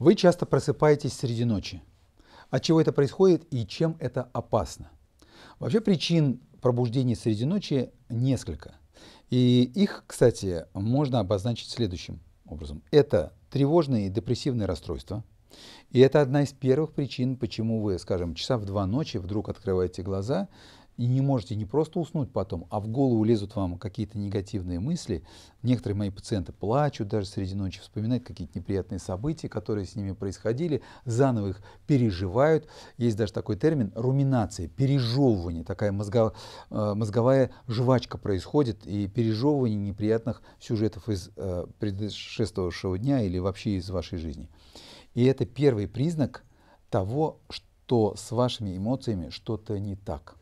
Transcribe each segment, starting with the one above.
Вы часто просыпаетесь среди ночи. От чего это происходит и чем это опасно? Вообще причин пробуждения среди ночи несколько. И их, кстати, можно обозначить следующим образом. Это тревожные и депрессивные расстройства. И это одна из первых причин, почему вы, скажем, часа в 2 ночи вдруг открываете глаза и не можете не просто уснуть потом, а в голову лезут вам какие-то негативные мысли. Некоторые мои пациенты плачут даже среди ночи, вспоминают какие-то неприятные события, которые с ними происходили, заново их переживают. Есть даже такой термин руминация, пережевывание, такая мозговая жвачка происходит, и пережевывание неприятных сюжетов из предшествовавшего дня или вообще из вашей жизни. И это первый признак того, что с вашими эмоциями что-то не так.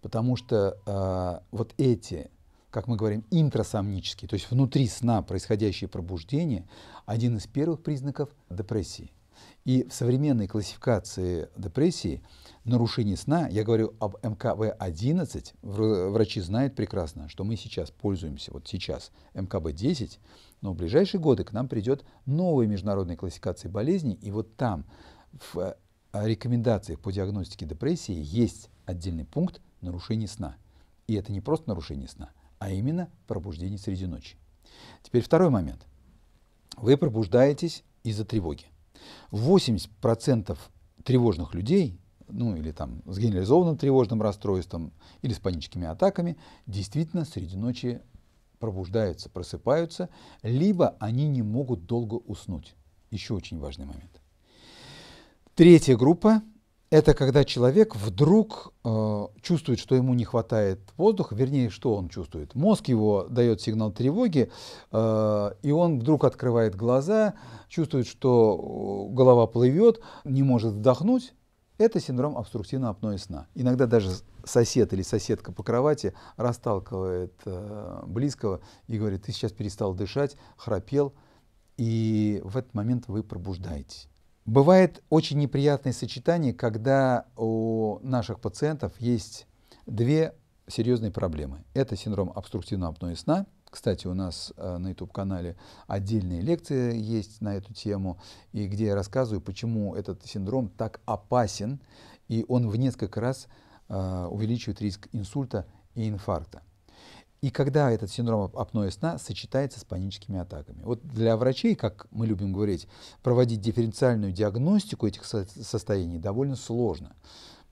Потому что вот эти, как мы говорим, интрасомнические, то есть внутри сна происходящее пробуждение, один из первых признаков депрессии. И в современной классификации депрессии нарушение сна, я говорю об МКБ-11, врачи знают прекрасно, что мы сейчас пользуемся, вот сейчас МКБ-10, но в ближайшие годы к нам придет новая международная классификация болезней, и вот там в рекомендациях по диагностике депрессии есть отдельный пункт нарушение сна. И это не просто нарушение сна, а именно пробуждение среди ночи. Теперь второй момент. Вы пробуждаетесь из-за тревоги. 80% тревожных людей, ну или там с генерализованным тревожным расстройством, или с паническими атаками, действительно среди ночи пробуждаются, просыпаются, либо они не могут долго уснуть. Еще очень важный момент. Третья группа – это когда человек вдруг чувствует, что ему не хватает воздуха, вернее, что он чувствует. Мозг его дает сигнал тревоги, и он вдруг открывает глаза, чувствует, что голова плывет, не может вдохнуть. Это синдром обструктивного апноэ сна. Иногда даже сосед или соседка по кровати расталкивает близкого и говорит: «Ты сейчас перестал дышать, храпел», и в этот момент вы пробуждаетесь. Бывает очень неприятное сочетание, когда у наших пациентов есть две серьезные проблемы. Это синдром обструктивного апноэ сна. Кстати, у нас на YouTube-канале отдельные лекции есть на эту тему, и где я рассказываю, почему этот синдром так опасен, и он в несколько раз увеличивает риск инсульта и инфаркта. И когда этот синдром апноэ сна сочетается с паническими атаками. Вот для врачей, как мы любим говорить, проводить дифференциальную диагностику этих состояний довольно сложно.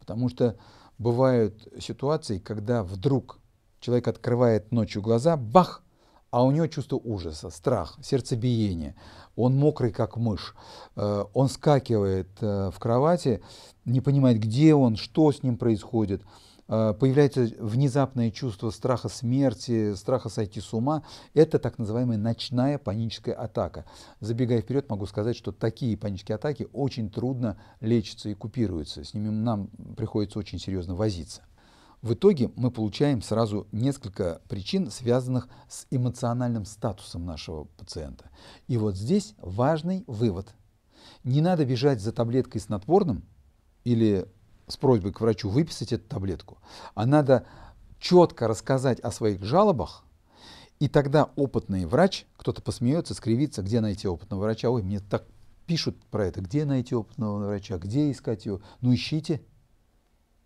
Потому что бывают ситуации, когда вдруг человек открывает ночью глаза, бах, а у него чувство ужаса, страх, сердцебиение, он мокрый как мышь, он скакивает в кровати, не понимает, где он, что с ним происходит. Появляется внезапное чувство страха смерти, страха сойти с ума. Это так называемая ночная паническая атака. Забегая вперед, могу сказать, что такие панические атаки очень трудно лечатся и купируются. С ними нам приходится очень серьезно возиться. В итоге мы получаем сразу несколько причин, связанных с эмоциональным статусом нашего пациента. И вот здесь важный вывод. Не надо бежать за таблеткой снотворным или с просьбой к врачу выписать эту таблетку, а надо четко рассказать о своих жалобах, и тогда опытный врач, кто-то посмеется, скривится, где найти опытного врача, ой, мне так пишут про это, где найти опытного врача, где искать его, ну ищите.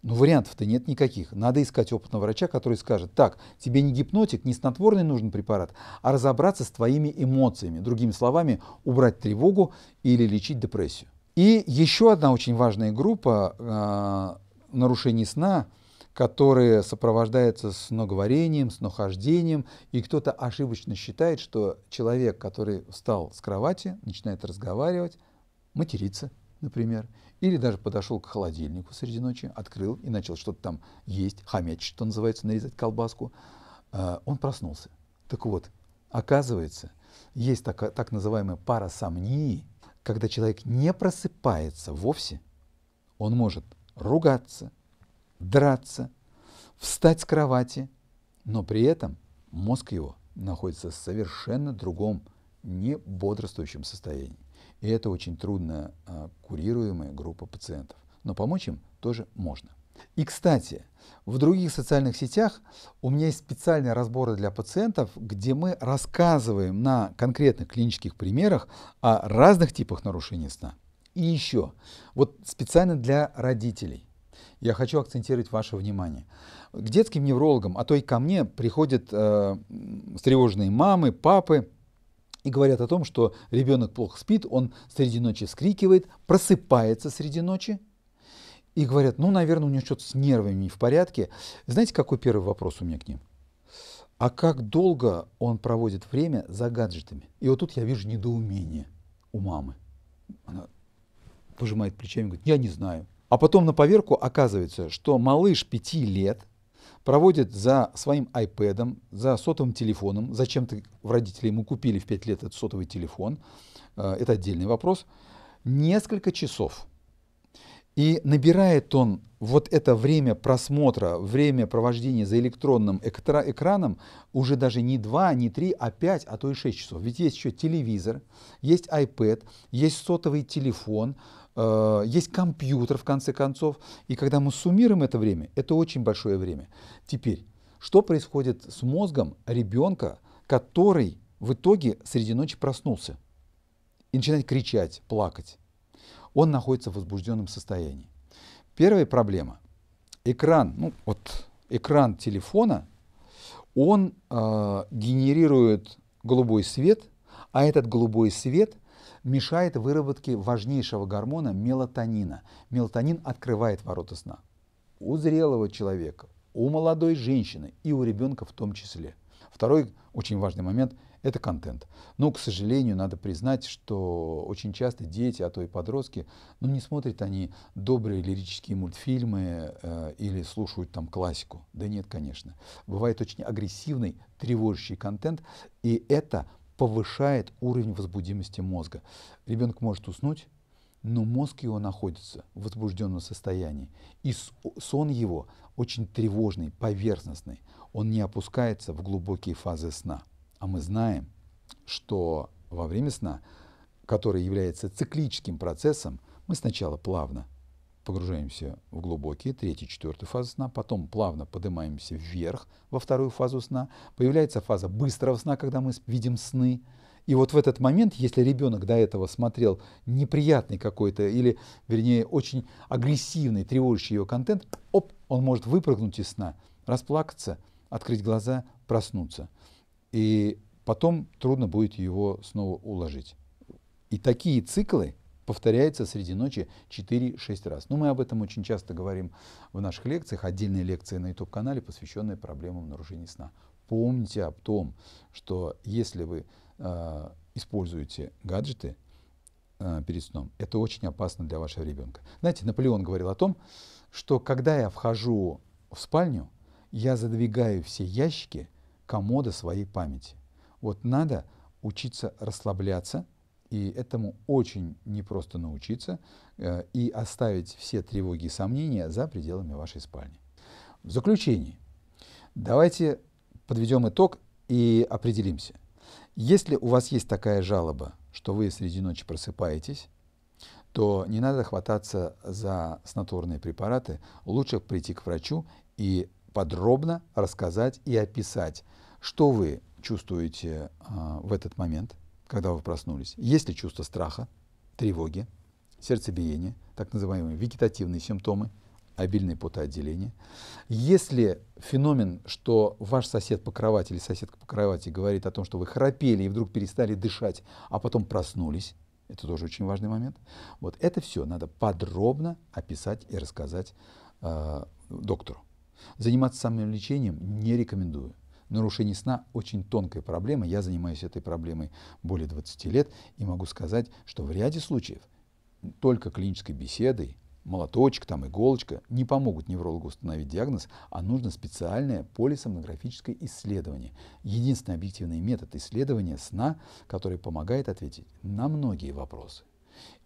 Ну вариантов-то нет никаких, надо искать опытного врача, который скажет: так, тебе не гипнотик, не снотворный нужен препарат, а разобраться с твоими эмоциями, другими словами, убрать тревогу или лечить депрессию. И еще одна очень важная группа нарушений сна, которые сопровождаются сноговорением, снохождением, и кто-то ошибочно считает, что человек, который встал с кровати, начинает разговаривать, материться, например, или даже подошел к холодильнику среди ночи, открыл и начал что-то там есть, хомячить, что называется, нарезать колбаску, он проснулся. Так вот, оказывается, есть так называемая парасомния. Когда человек не просыпается вовсе, он может ругаться, драться, встать с кровати, но при этом мозг его находится в совершенно другом, не бодрствующем состоянии. И это очень трудно курируемая группа пациентов. Но помочь им тоже можно. И, кстати, в других социальных сетях у меня есть специальные разборы для пациентов, где мы рассказываем на конкретных клинических примерах о разных типах нарушений сна. И еще, вот специально для родителей, я хочу акцентировать ваше внимание. К детским неврологам, а то и ко мне, приходят встревоженные мамы, папы и говорят о том, что ребенок плохо спит, он среди ночи вскрикивает, просыпается среди ночи. И говорят, ну, наверное, у него что-то с нервами не в порядке. Знаете, какой первый вопрос у меня к ним? А как долго он проводит время за гаджетами? И вот тут я вижу недоумение у мамы. Она пожимает плечами и говорит, я не знаю. А потом на поверку оказывается, что малыш 5 лет проводит за своим iPad, за сотовым телефоном. Зачем-то родители ему купили в 5 лет этот сотовый телефон. Это отдельный вопрос. Несколько часов. И набирает он вот это время просмотра, время провождения за электронным экраном уже даже не 2, не 3, а 5, а то и 6 часов. Ведь есть еще телевизор, есть iPad, есть сотовый телефон, есть компьютер, в конце концов. И когда мы суммируем это время, это очень большое время. Теперь, что происходит с мозгом ребенка, который в итоге среди ночи проснулся и начинает кричать, плакать? Он находится в возбужденном состоянии. Первая проблема. Экран, ну, вот, экран телефона, он генерирует голубой свет, а этот голубой свет мешает выработке важнейшего гормона мелатонина. Мелатонин открывает ворота сна. У зрелого человека, у молодой женщины и у ребенка в том числе. Второй очень важный момент – это контент. Но, к сожалению, надо признать, что очень часто дети, а то и подростки, ну, не смотрят они добрые лирические мультфильмы или слушают там классику. Да нет, конечно. Бывает очень агрессивный, тревожащий контент, и это повышает уровень возбудимости мозга. Ребенок может уснуть, но мозг его находится в возбужденном состоянии. И сон его очень тревожный, поверхностный. Он не опускается в глубокие фазы сна. А мы знаем, что во время сна, который является циклическим процессом, мы сначала плавно погружаемся в глубокие, 3-4 фазы сна, потом плавно поднимаемся вверх во 2-ю фазу сна, появляется фаза быстрого сна, когда мы видим сны. И вот в этот момент, если ребенок до этого смотрел неприятный какой-то, или, вернее, очень агрессивный, тревожащий его контент, оп, он может выпрыгнуть из сна, расплакаться, открыть глаза, проснуться. И потом трудно будет его снова уложить. И такие циклы повторяются среди ночи 4-6 раз. Но мы об этом очень часто говорим в наших лекциях. Отдельные лекции на YouTube-канале, посвященные проблемам нарушений сна. Помните об том, что если вы используете гаджеты перед сном, это очень опасно для вашего ребенка. Знаете, Наполеон говорил о том, что когда я вхожу в спальню, я задвигаю все ящики комода своей памяти. Вот надо учиться расслабляться, и этому очень непросто научиться, и оставить все тревоги и сомнения за пределами вашей спальни. В заключение, давайте подведем итог и определимся. Если у вас есть такая жалоба, что вы среди ночи просыпаетесь, то не надо хвататься за снотворные препараты, лучше прийти к врачу и подробно рассказать и описать, что вы чувствуете в этот момент, когда вы проснулись. Есть ли чувство страха, тревоги, сердцебиения, так называемые вегетативные симптомы, обильное потоотделение. Есть ли феномен, что ваш сосед по кровати или соседка по кровати говорит о том, что вы храпели и вдруг перестали дышать, а потом проснулись. Это тоже очень важный момент. Вот это все надо подробно описать и рассказать доктору. Заниматься самолечением не рекомендую. Нарушение сна – очень тонкая проблема. Я занимаюсь этой проблемой более 20 лет и могу сказать, что в ряде случаев только клинической беседой, молоточек, там, иголочка не помогут неврологу установить диагноз, а нужно специальное полисомнографическое исследование. Единственный объективный метод исследования сна, который помогает ответить на многие вопросы.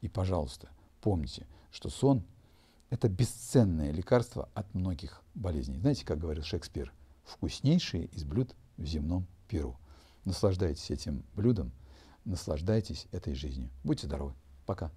И, пожалуйста, помните, что сон – это бесценное лекарство от многих болезней. Знаете, как говорил Шекспир, вкуснейшее из блюд в земном пиру. Наслаждайтесь этим блюдом, наслаждайтесь этой жизнью. Будьте здоровы. Пока.